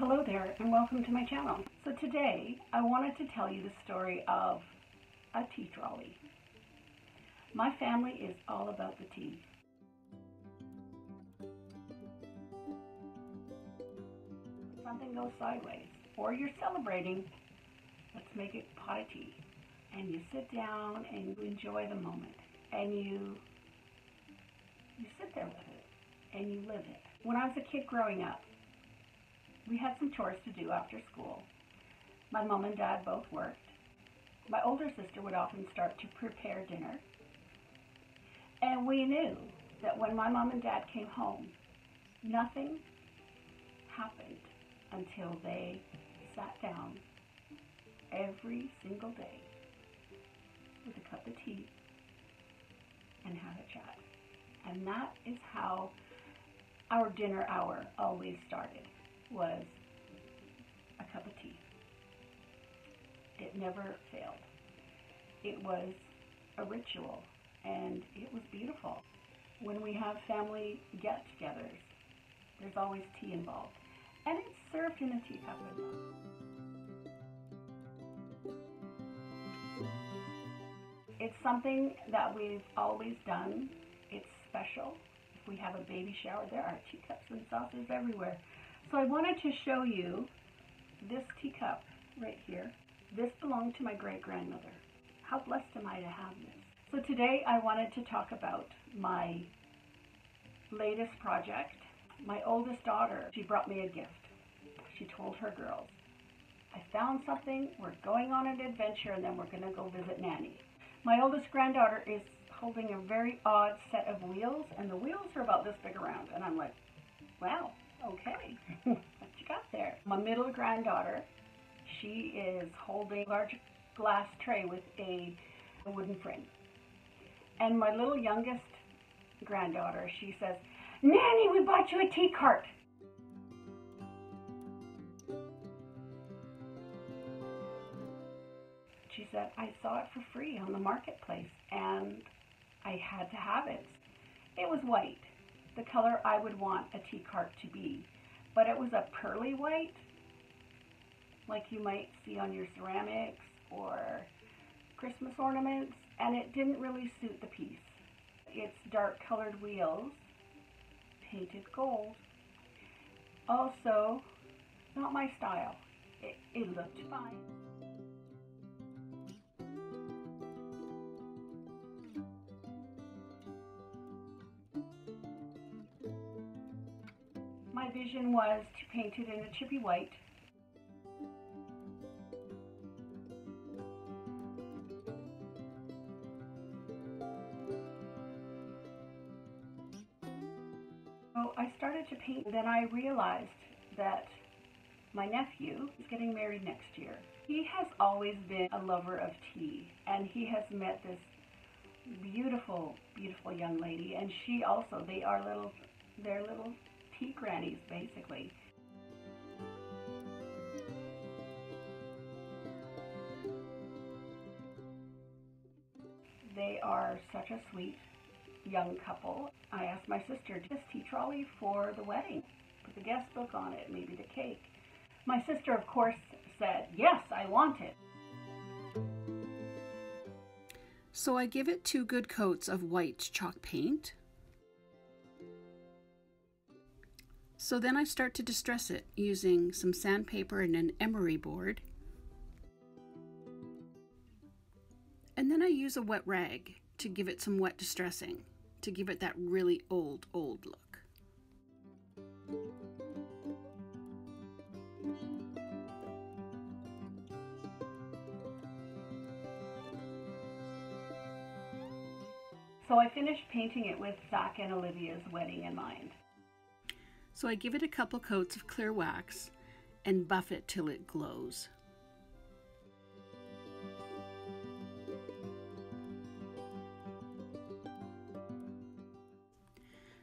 Hello there and welcome to my channel. So today I wanted to tell you the story of a tea trolley. My family is all about the tea. If something goes sideways or you're celebrating, let's make it pot of tea. And you sit down and you enjoy the moment and you sit there with it and you live it. When I was a kid growing up, we had some chores to do after school. My mom and dad both worked. My older sister would often start to prepare dinner. And we knew that when my mom and dad came home, nothing happened until they sat down every single day with a cup of tea and had a chat. And that is how our dinner hour always started. Was a cup of tea. It never failed. It was a ritual and it was beautiful. When we have family get-togethers, there's always tea involved. And it's served in a teacup. It's something that we've always done. It's special. If we have a baby shower, there are teacups and saucers everywhere. So I wanted to show you this teacup right here. This belonged to my great-grandmother. How blessed am I to have this? So today I wanted to talk about my latest project. My oldest daughter, she brought me a gift. She told her girls, I found something, we're going on an adventure, and then we're going to go visit Nanny. My oldest granddaughter is holding a very odd set of wheels, and the wheels are about this big around, and I'm like, wow. Okay, what you got there? My middle granddaughter, she is holding a large glass tray with a wooden frame. And my little youngest granddaughter, she says, Nanny, we bought you a tea cart. She said, I saw it for free on the marketplace and I had to have it. It was white. The color I would want a tea cart to be, but it was a pearly white like you might see on your ceramics or Christmas ornaments, and it didn't really suit the piece. It's dark colored wheels painted gold, also not my style. It looked fine. My vision was to paint it in a chippy white. So I started to paint, and then I realized that my nephew is getting married next year. He has always been a lover of tea, and he has met this beautiful, beautiful young lady, and she also, they're little tea grannies, basically. They are such a sweet young couple. I asked my sister, do this tea trolley for the wedding? Put the guest book on it, maybe the cake. My sister, of course, said, yes, I want it. So I give it 2 good coats of white chalk paint. So then I start to distress it using some sandpaper and an emery board. And then I use a wet rag to give it some wet distressing, to give it that really old look. So I finished painting it with Zach and Olivia's wedding in mind. So I give it a couple coats of clear wax and buff it till it glows.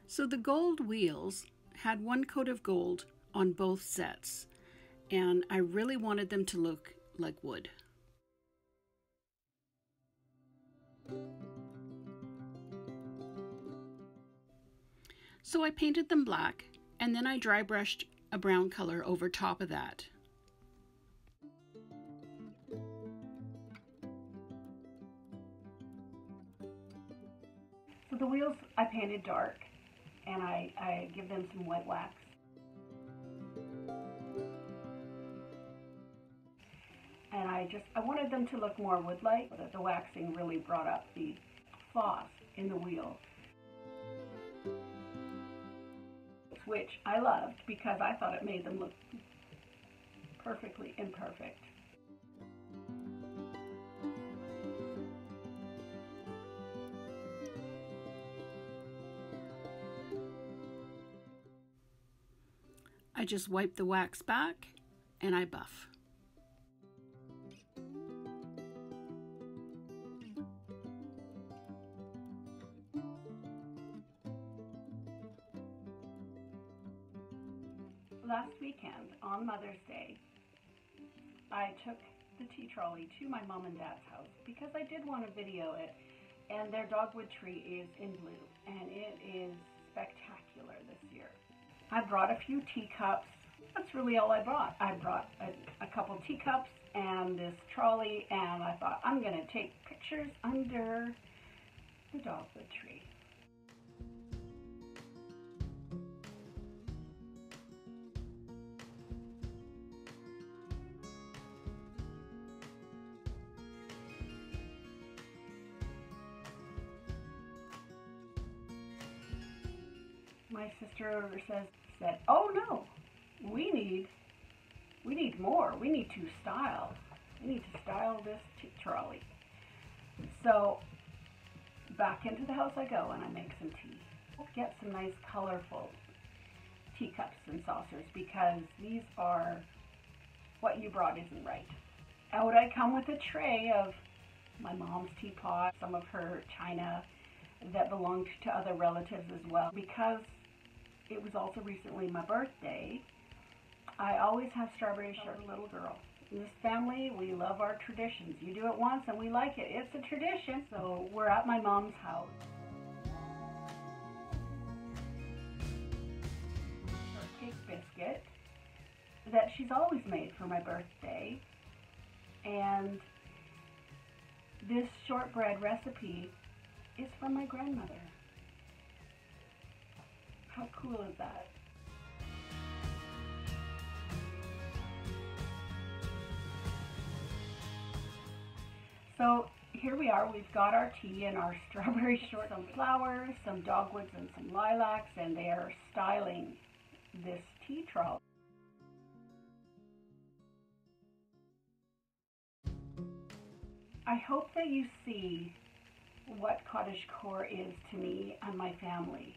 So the gold wheels had 1 coat of gold on both sets, and I really wanted them to look like wood. So I painted them black, and then I dry brushed a brown color over top of that. So the wheels I painted dark, and I give them some wet wax. And I wanted them to look more wood-like, so that the waxing really brought up the floss in the wheel, which I loved because I thought it made them look perfectly imperfect. I just wipe the wax back and I buff. Last weekend, on Mother's Day, I took the tea trolley to my mom and dad's house because I did want to video it, and their dogwood tree is in bloom, and it is spectacular this year. I brought a few teacups. That's really all I brought. I brought a couple teacups and this trolley, and I thought, I'm going to take pictures under the dogwood tree. My sister said, "Oh no, we need more. We need to style. We need to style this trolley." So back into the house I go, and I make some tea. I'll get some nice colorful teacups and saucers because these are what you brought isn't right. Out I come with a tray of my mom's teapot, some of her china that belonged to other relatives as well, because it was also recently my birthday. I always have strawberry shortcake for a little girl. In this family, we love our traditions. You do it once and we like it. It's a tradition. So we're at my mom's house. Shortcake biscuit that she's always made for my birthday. And this shortbread recipe is from my grandmother. How cool is that? So here we are, we've got our tea and our strawberry shortcake, some flowers, some dogwoods and some lilacs, and they are styling this tea trolley. I hope that you see what cottagecore is to me and my family.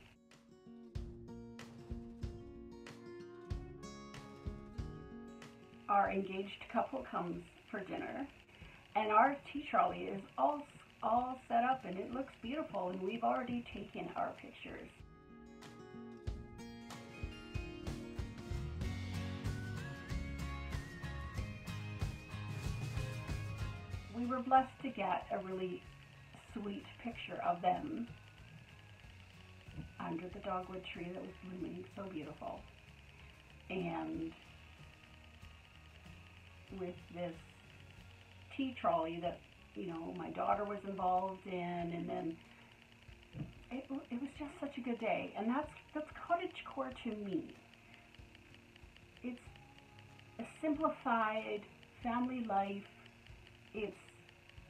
Our engaged couple comes for dinner, and our tea trolley is all set up, and it looks beautiful, and we've already taken our pictures. We were blessed to get a really sweet picture of them under the dogwood tree that was blooming so beautiful, and with this tea trolley that, you know, my daughter was involved in, and then it was just such a good day, and that's cottagecore to me. It's a simplified family life. It's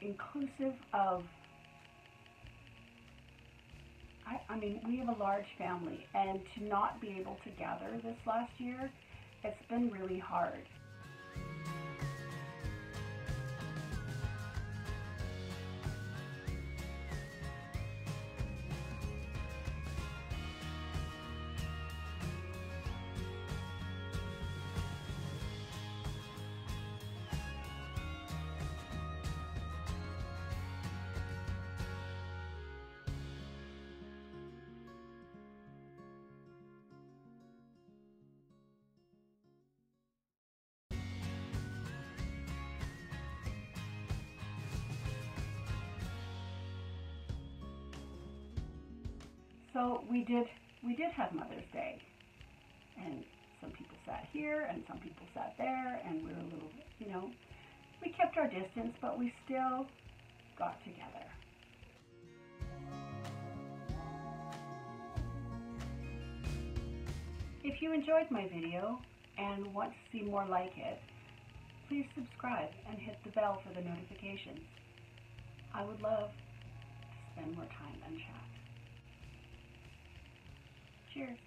inclusive of, I mean, we have a large family, and to not be able to gather this last year, it's been really hard. So we did have Mother's Day, and some people sat here and some people sat there, and we were a little, you know, we kept our distance, but we still got together. If you enjoyed my video and want to see more like it, please subscribe and hit the bell for the notifications. I would love to spend more time and chat. Cheers.